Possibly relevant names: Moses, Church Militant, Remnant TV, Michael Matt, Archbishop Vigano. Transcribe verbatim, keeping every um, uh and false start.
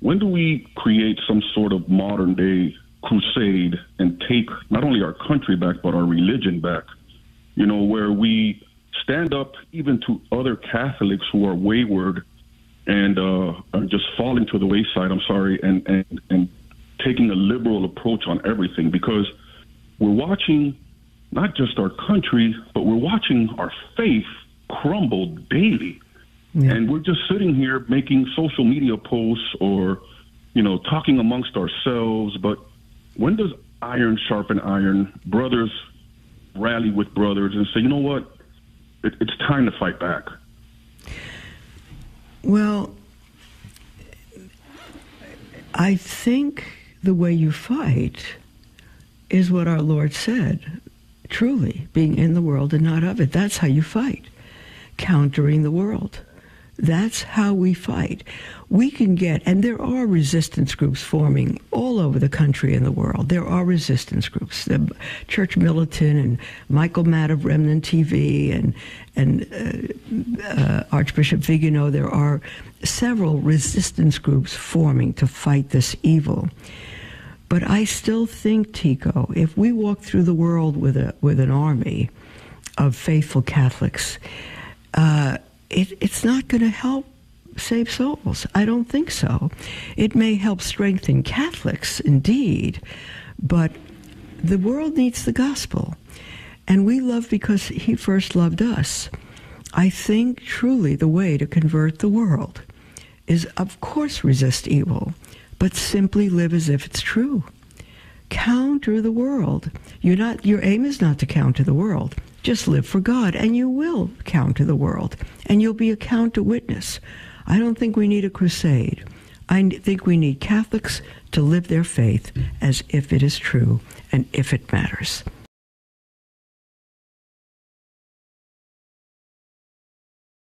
when do we create some sort of modern-day crusade and take not only our country back, but our religion back, you know, where we stand up even to other Catholics who are wayward and uh, are just falling to the wayside, I'm sorry, and, and, and taking a liberal approach on everything, because we're watching not just our country, but we're watching our faith crumble daily. Yeah. And we're just sitting here making social media posts or, you know, talking amongst ourselves. But when does iron sharpen iron? Brothers rally with brothers and say, you know what, it, it's time to fight back. Well, I think the way you fight is what our Lord said, truly, being in the world and not of it. That's how you fight, countering the world. That's how we fight. We can get, and there are resistance groups forming all over the country and the world. There are resistance groups. The Church Militant and Michael Matt of Remnant T V and and uh, uh, Archbishop Vigano. There are several resistance groups forming to fight this evil. But I still think, Tico, if we walk through the world with a with an army of faithful Catholics, uh, It, it's not going to help save souls. I don't think so. It may help strengthen Catholics, indeed, but the world needs the gospel. And we love because he first loved us. I think truly the way to convert the world is, of course, resist evil, but simply live as if it's true. Counter the world. You're not, your aim is not to counter the world. Just live for God, and you will counter the world, and you'll be a counter witness. I don't think we need a crusade. I think we need Catholics to live their faith as if it is true and if it matters.